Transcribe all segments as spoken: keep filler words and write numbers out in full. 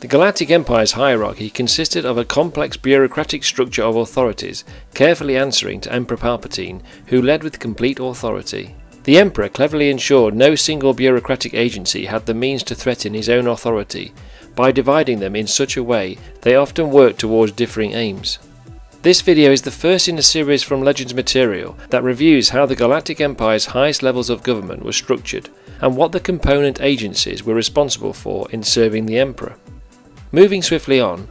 The Galactic Empire's hierarchy consisted of a complex bureaucratic structure of authorities, carefully answering to Emperor Palpatine, who led with complete authority. The Emperor cleverly ensured no single bureaucratic agency had the means to threaten his own authority, by dividing them in such a way they often worked towards differing aims. This video is the first in a series from Legends Material that reviews how the Galactic Empire's highest levels of government were structured, and what the component agencies were responsible for in serving the Emperor. Moving swiftly on,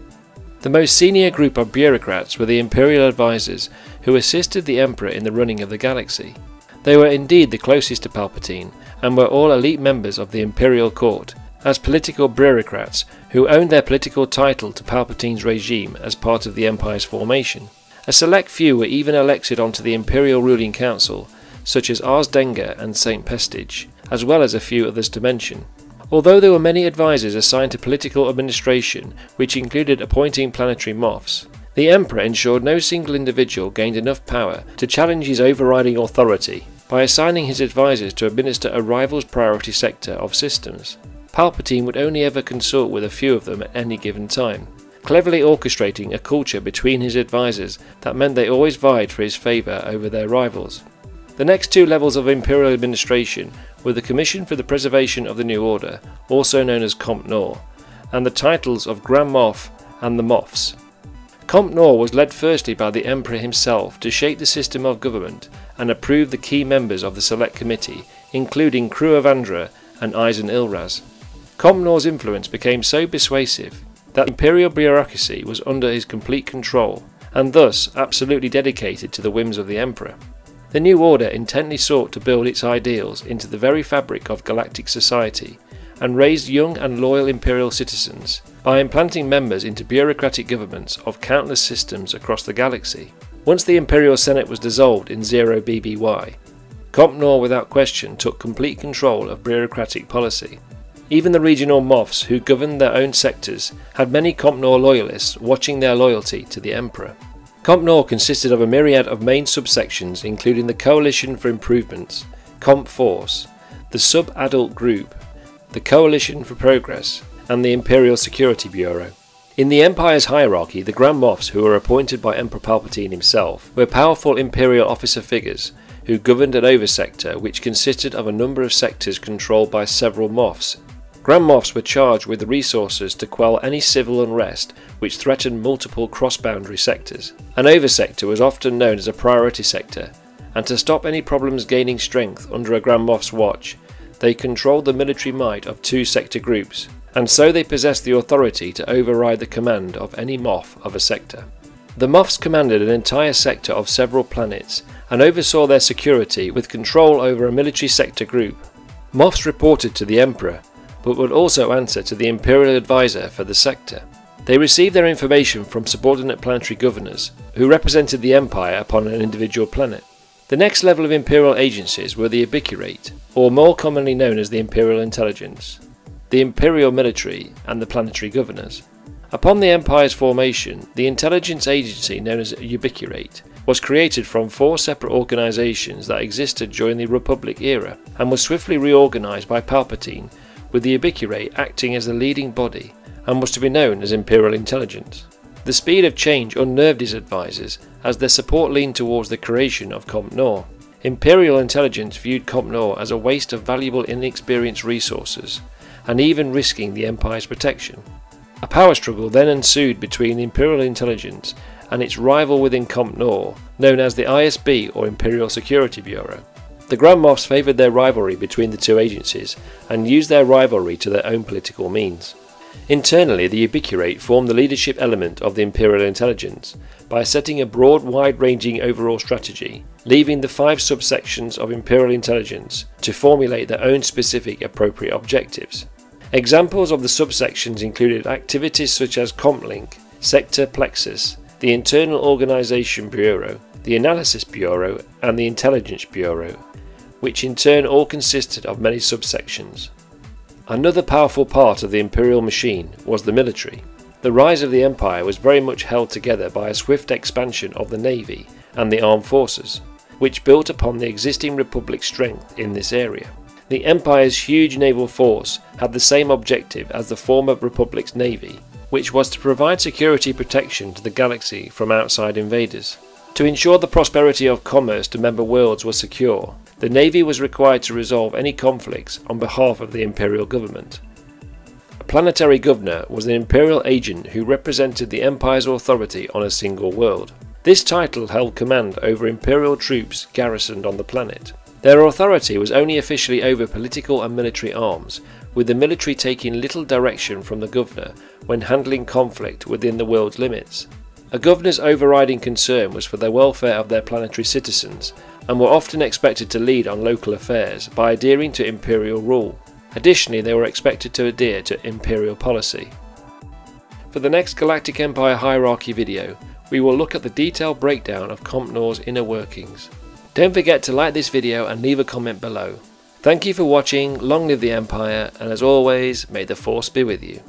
the most senior group of bureaucrats were the Imperial Advisors, who assisted the Emperor in the running of the galaxy. They were indeed the closest to Palpatine, and were all elite members of the Imperial Court, as political bureaucrats who owned their political title to Palpatine's regime as part of the Empire's formation. A select few were even elected onto the Imperial Ruling Council, such as Arsdenga and Saint Pestage, as well as a few others to mention. Although there were many advisors assigned to political administration, which included appointing planetary moffs, the Emperor ensured no single individual gained enough power to challenge his overriding authority by assigning his advisors to administer a rival's priority sector of systems. Palpatine would only ever consult with a few of them at any given time, cleverly orchestrating a culture between his advisors that meant they always vied for his favour over their rivals. The next two levels of Imperial administration were the Commission for the Preservation of the New Order, also known as COMPNOR, and the titles of Grand Moff and the Moffs. COMPNOR was led firstly by the Emperor himself to shape the system of government and approve the key members of the Select Committee, including Kruavandra and Eisen Ilraz. COMPNOR's influence became so persuasive that Imperial bureaucracy was under his complete control, and thus absolutely dedicated to the whims of the Emperor. The New Order intently sought to build its ideals into the very fabric of galactic society, and raised young and loyal Imperial citizens by implanting members into bureaucratic governments of countless systems across the galaxy. Once the Imperial Senate was dissolved in zero B B Y, COMPNOR without question took complete control of bureaucratic policy. Even the regional moffs who governed their own sectors had many COMPNOR loyalists watching their loyalty to the Emperor. COMPNOR consisted of a myriad of main subsections, including the Coalition for Improvements, CompForce, the Sub-Adult Group, the Coalition for Progress, and the Imperial Security Bureau. In the Empire's hierarchy, the Grand Moffs, who were appointed by Emperor Palpatine himself, were powerful Imperial officer figures who governed an oversector which consisted of a number of sectors controlled by several moffs. Grand Moffs were charged with the resources to quell any civil unrest which threatened multiple cross-boundary sectors. An oversector was often known as a priority sector, and to stop any problems gaining strength under a Grand Moff's watch, they controlled the military might of two sector groups, and so they possessed the authority to override the command of any moff of a sector. The moffs commanded an entire sector of several planets, and oversaw their security with control over a military sector group. Moffs reported to the Emperor, but would also answer to the Imperial Advisor for the sector. They received their information from subordinate planetary governors, who represented the Empire upon an individual planet. The next level of Imperial agencies were the Ubiqurate, or more commonly known as the Imperial Intelligence, the Imperial Military, and the planetary governors. Upon the Empire's formation, the intelligence agency known as Ubiqurate was created from four separate organisations that existed during the Republic era, and was swiftly reorganised by Palpatine, with the Ubiqurate acting as the leading body, and was to be known as Imperial Intelligence. The speed of change unnerved his advisors, as their support leaned towards the creation of COMPNOR. Imperial Intelligence viewed COMPNOR as a waste of valuable inexperienced resources, and even risking the Empire's protection. A power struggle then ensued between Imperial Intelligence and its rival within COMPNOR, known as the I S B, or Imperial Security Bureau. The Grand Moffs favoured their rivalry between the two agencies, and used their rivalry to their own political means. Internally, the Ubiqurate formed the leadership element of the Imperial Intelligence by setting a broad, wide-ranging overall strategy, leaving the five subsections of Imperial Intelligence to formulate their own specific appropriate objectives. Examples of the subsections included activities such as CompLink, Sector Plexus, the Internal Organisation Bureau, the Analysis Bureau, and the Intelligence Bureau, which in turn all consisted of many subsections. Another powerful part of the Imperial machine was the military. The rise of the Empire was very much held together by a swift expansion of the Navy and the armed forces, which built upon the existing Republic's strength in this area. The Empire's huge naval force had the same objective as the former Republic's navy, which was to provide security protection to the galaxy from outside invaders. To ensure the prosperity of commerce to member worlds was secure, the navy was required to resolve any conflicts on behalf of the Imperial government. A planetary governor was an Imperial agent who represented the Empire's authority on a single world. This title held command over Imperial troops garrisoned on the planet. Their authority was only officially over political and military arms, with the military taking little direction from the governor when handling conflict within the world's limits. A governor's overriding concern was for the welfare of their planetary citizens, and were often expected to lead on local affairs by adhering to imperial rule. Additionally, they were expected to adhere to imperial policy. For the next Galactic Empire hierarchy video, we will look at the detailed breakdown of COMPNOR's inner workings. Don't forget to like this video and leave a comment below. Thank you for watching, long live the Empire, and as always, may the Force be with you.